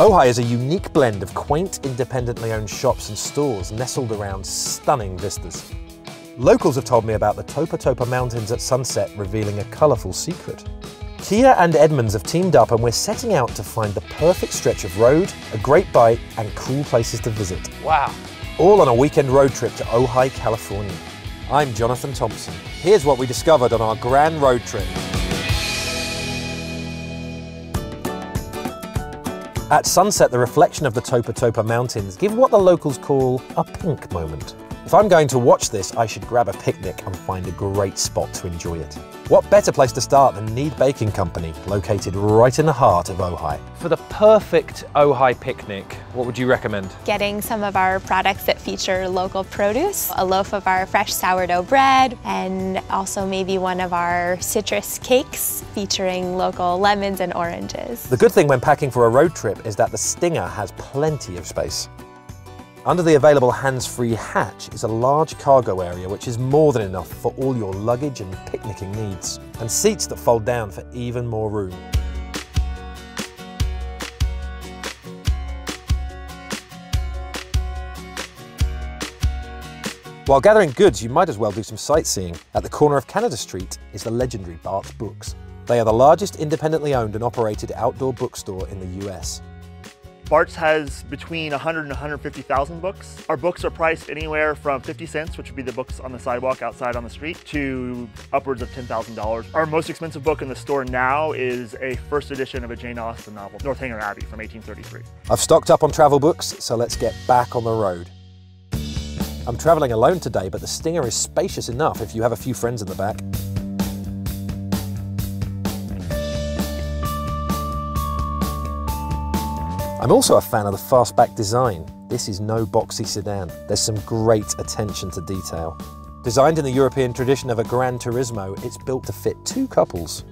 Ojai is a unique blend of quaint, independently owned shops and stores nestled around stunning vistas. Locals have told me about the Topa Topa Mountains at sunset, revealing a colourful secret. Kia and Edmonds have teamed up, and we're setting out to find the perfect stretch of road, a great bite, and cool places to visit. Wow! All on a weekend road trip to Ojai, California. I'm Jonathan Thompson. Here's what we discovered on our grand road trip. At sunset, the reflection of the Topa Topa Mountains give what the locals call a pink moment. If I'm going to watch this, I should grab a picnic and find a great spot to enjoy it. What better place to start than Knead Baking Company, located right in the heart of Ojai. For the perfect Ojai picnic, what would you recommend? Getting some of our products that feature local produce, a loaf of our fresh sourdough bread, and also maybe one of our citrus cakes featuring local lemons and oranges. The good thing when packing for a road trip is that the Stinger has plenty of space. Under the available hands-free hatch is a large cargo area, which is more than enough for all your luggage and picnicking needs, and seats that fold down for even more room. While gathering goods, you might as well do some sightseeing. At the corner of Canada Street is the legendary Bart Books. They are the largest independently owned and operated outdoor bookstore in the US. Bart's has between 100 and 150,000 books. Our books are priced anywhere from 50 cents, which would be the books on the sidewalk outside on the street, to upwards of $10,000. Our most expensive book in the store now is a first edition of a Jane Austen novel, Northanger Abbey from 1833. I've stocked up on travel books, so let's get back on the road. I'm traveling alone today, but the Stinger is spacious enough if you have a few friends in the back. I'm also a fan of the fastback design. This is no boxy sedan. There's some great attention to detail. Designed in the European tradition of a Gran Turismo, it's built to fit two couples.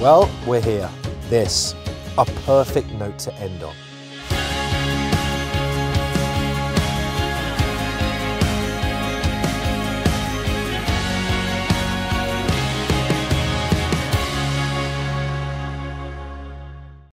Well, we're here. This, a perfect note to end on.